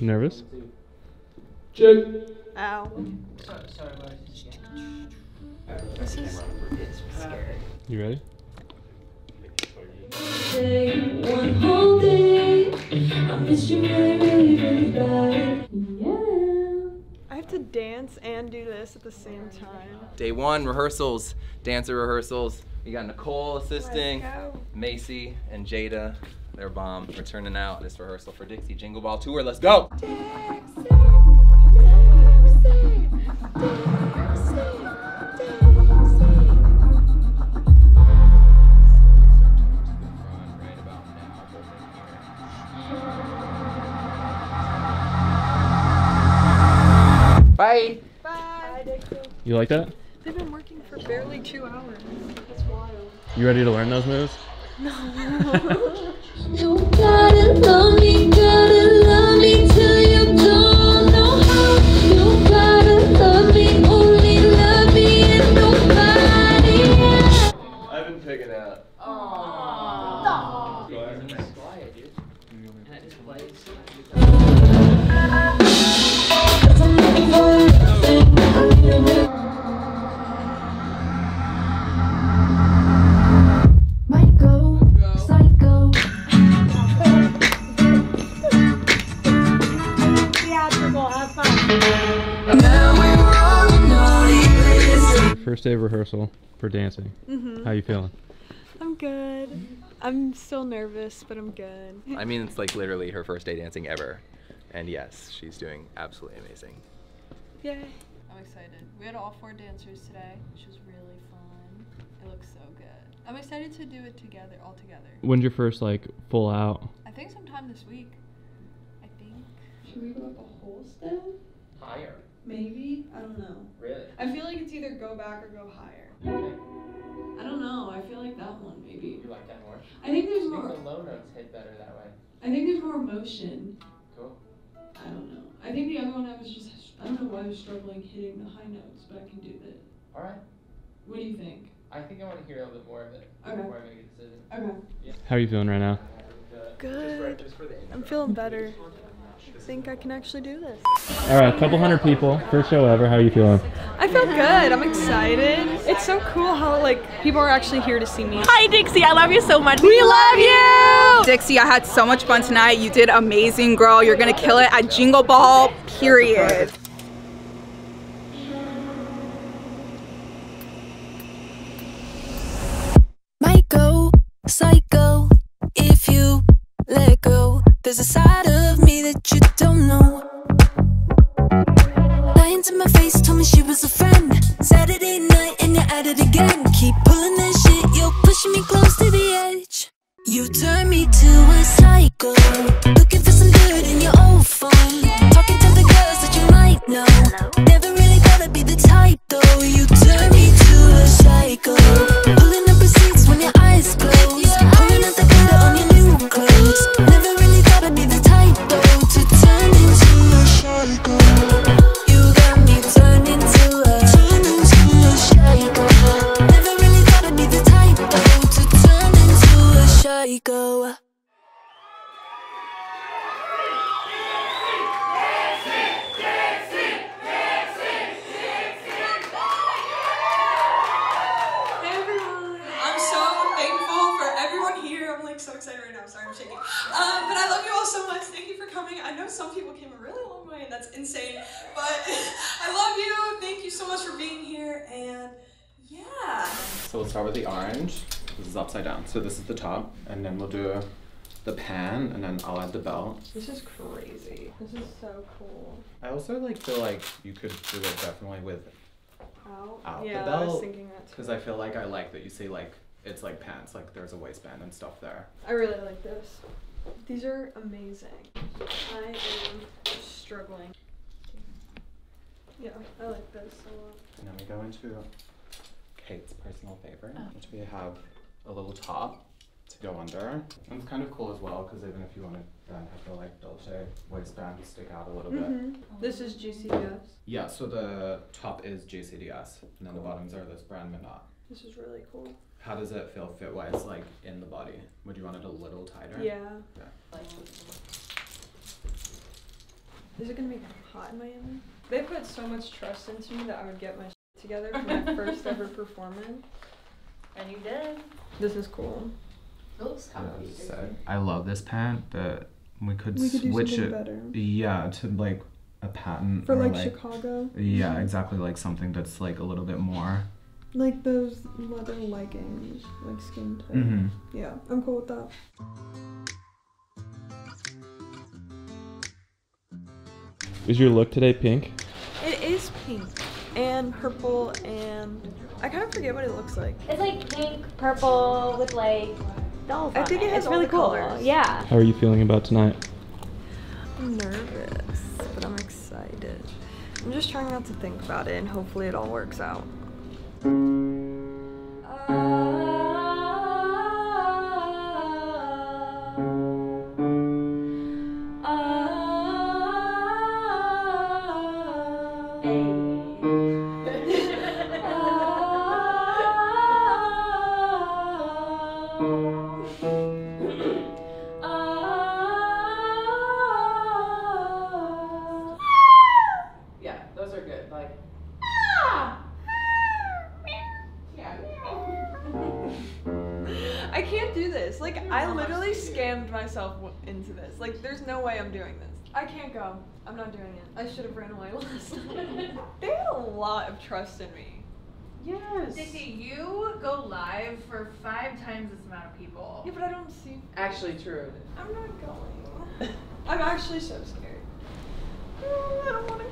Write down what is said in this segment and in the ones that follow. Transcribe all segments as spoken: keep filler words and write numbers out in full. Nervous? Check. Ow. Oh, sorry, this is scary. You ready? One whole day. I miss you really, really, really bad. Yeah. I have to dance and do this at the same time. Day one, rehearsals, dancer rehearsals. We got Nicole assisting, Macy, and Jada. They're bomb. We're turning out this rehearsal for Dixie Jingle Ball Tour. Let's go! Dixie, Dixie, Dixie, Dixie. Bye! Bye, Dixie. You like that? They've been working for barely two hours. That's wild. You ready to learn those moves? No. You gotta love me, gotta love me till you don't know how. You gotta love me, only love me and nobody else. I've been picking out. Aww. Aww. Aww. It's quiet, dude. And I just play. First day of rehearsal for dancing. Mm-hmm. How you feeling? I'm good. I'm still nervous, but I'm good. I mean, it's like literally her first day dancing ever. And yes, she's doing absolutely amazing. Yay. I'm excited. We had all four dancers today, which was really fun. It looks so good. I'm excited to do it together, all together. When's your first like full out? I think sometime this week. I think. Should we go up a whole step? Higher. Maybe? I don't know. Really? I feel like it's either go back or go higher. Okay. I don't know. I feel like that one, maybe. You like that more? I think there's I think more... the low notes hit better that way. I think there's more emotion. Cool. I don't know. I think the other one I was just... I don't know why I was struggling hitting the high notes, but I can do that. All right. What do you think? I think I want to hear a little bit more of it okay. before I make a decision. Okay. Yeah. How are you feeling right now? Good. Just for, just for I'm feeling better. I think I can actually do this. All right, a couple hundred people, first show ever. How are you feeling? I feel good. I'm excited. It's so cool how like people are actually here to see me. Hi, Dixie. I love you so much. We love you. Dixie, I had so much fun tonight. You did amazing, girl. You're gonna kill it at Jingle Ball. Period. Might go psycho if you let go. There's a side of me that you don't know. Lying to my face, told me she was a friend. Saturday night and you're at it again. Keep pulling that shit, you're pushing me close to the edge. You turn me to a psycho. Looking for some good in your old phone. Talking to the girls that you might know. Never really gotta be the type though. You turn me to a psycho. Pulling up receipts when your eyes close. Pulling out the glitter on your new clothes. Never really gotta be the type though to turn into a psycho. You got me turned into a turn into a psycho. Never really gotta be the type though to turn into a psycho. Some people came a really long way, and that's insane, but I love you. Thank you so much for being here, and yeah. So we'll start with the orange. This is upside down, so this is the top, and then we'll do the pan, and then I'll add the belt. This is crazy. This is so cool. I also like feel like you could do it definitely with out, out yeah, the belt. I was thinking that too. Because I feel like I like that you say like, it's like pants, like there's a waistband and stuff there. I really like this. These are amazing. I am struggling. Yeah, I like this a lot. Now we go into Kate's personal favorite, oh. which we have a little top to go under. And it's kind of cool as well, because even if you want to then have the like Dolce waistband stick out a little mm-hmm. bit. This is G C D S? Yeah, so the top is G C D S, and then cool. the bottoms are this brand Minot. This is really cool. How does it feel fit-wise, like, in the body? Would you want it a little tighter? Yeah. Yeah. Is it gonna be hot in Miami? They put so much trust into me that I would get my shit together for my first ever performance. And you did. This is cool. It looks comfy. I love this pant, but we could, we could switch do it. Better. Yeah, to like a patent for or like, like Chicago. Yeah, exactly, like something that's like a little bit more. Like those leather leggings, like skin tight. Mm-hmm. Yeah, I'm cool with that. Is your look today pink? It is pink and purple, and I kind of forget what it looks like. It's like pink, purple with like dolls. I think it, it has it's all really the cool. Colors. Yeah. How are you feeling about tonight? I'm nervous, but I'm excited. I'm just trying not to think about it, and hopefully it all works out. Like, there's no way I'm doing this. I can't go. I'm not doing it. I should have ran away last time. They had a lot of trust in me. Yes. Dixie, you go live for five times this amount of people. Yeah, but I don't see... Actually true. I'm not going. I'm actually so scared. Oh, I don't want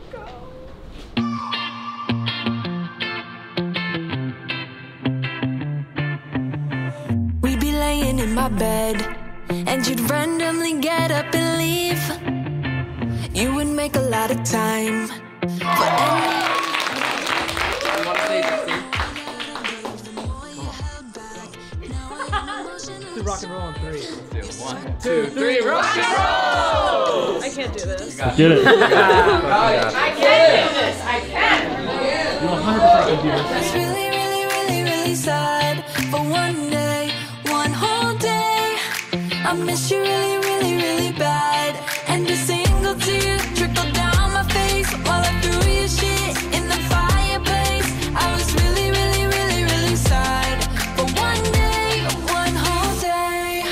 to go. We be laying in my bed, and you'd randomly get up and leave. You would make a lot of time for any... I want to say Dixie. Come on. Do rock and roll on three. Let's do one, two, three, rock and roll! I can't do this. You got it. Get it. I can do this. I can. You one hundred percent can do this. That's really, really, really, really sad for one day, one whole day. I miss you really, really, really bad. And a single tear trickled down my face while I threw your shit in the fireplace. I was really, really, really, really sad. But one day, one whole day.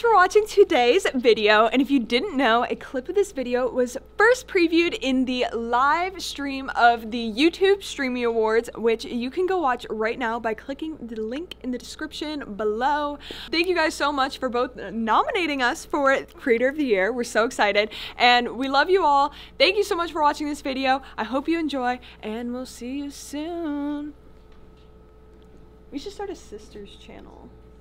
For watching today's video, and if you didn't know, a clip of this video was first previewed in the live stream of the YouTube Streamy Awards, which you can go watch right now by clicking the link in the description below. Thank you guys so much for both nominating us for Creator of the Year. We're so excited, and we love you all. Thank you so much for watching this video. I hope you enjoy, and we'll see you soon. We should start a sisters channel.